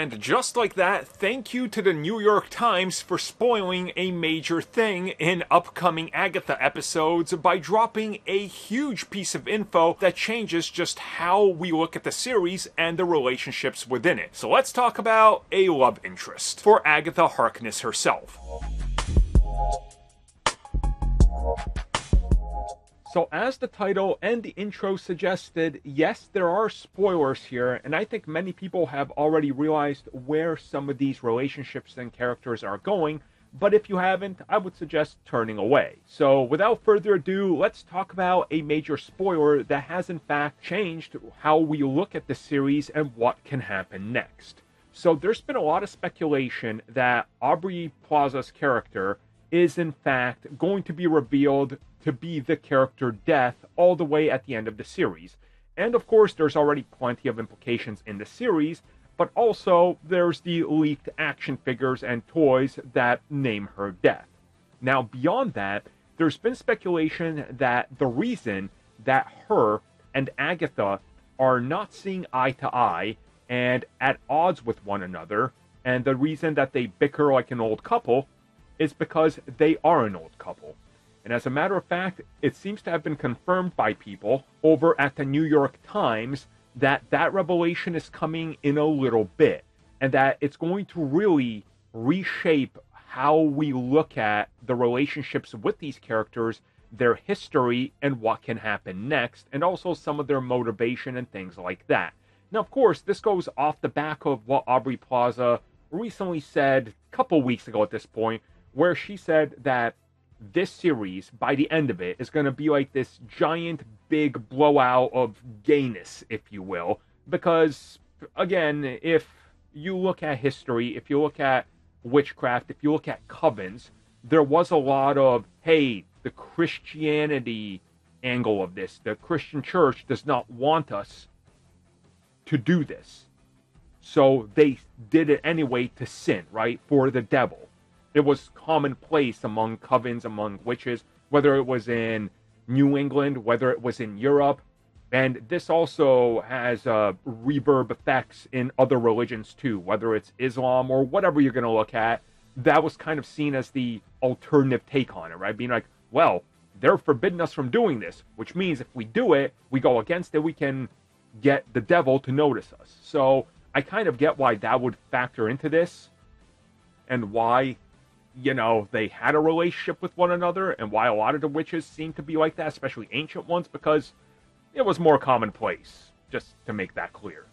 And just like that, thank you to the New York Times for spoiling a major thing in upcoming Agatha episodes by dropping a huge piece of info that changes just how we look at the series and the relationships within it. So let's talk about a love interest for Agatha Harkness herself. So as the title and the intro suggested, yes, there are spoilers here, and I think many people have already realized where some of these relationships and characters are going, but if you haven't, I would suggest turning away. So without further ado, let's talk about a major spoiler that has in fact changed how we look at the series and what can happen next. So there's been a lot of speculation that Aubrey Plaza's character is in fact going to be revealed to be the character Death all the way at the end of the series. And of course, there's already plenty of implications in the series, but also there's the leaked action figures and toys that name her Death. Now, beyond that, there's been speculation that the reason that her and Agatha are not seeing eye to eye and at odds with one another, and the reason that they bicker like an old couple, is because they are an old couple. And as a matter of fact, it seems to have been confirmed by people over at the New York Times that that revelation is coming in a little bit, and that it's going to really reshape how we look at the relationships with these characters, their history, and what can happen next, and also some of their motivation and things like that. Now, of course, this goes off the back of what Aubrey Plaza recently said a couple weeks ago at this point, where she said that this series, by the end of it, is going to be like this giant, big blowout of gayness, if you will. Because, again, if you look at history, if you look at witchcraft, if you look at covens, there was a lot of, hey, the Christianity angle of this. The Christian church does not want us to do this. So they did it anyway to sin, right? For the devil. It was commonplace among covens, among witches, whether it was in New England, whether it was in Europe. And this also has reverb effects in other religions too, whether it's Islam or whatever you're going to look at. That was kind of seen as the alternative take on it, right? Being like, well, they're forbidding us from doing this, which means if we do it, we go against it, we can get the devil to notice us. So I kind of get why that would factor into this and why, you know, they had a relationship with one another, and why a lot of the witches seem to be like that, especially ancient ones, because it was more commonplace, just to make that clear.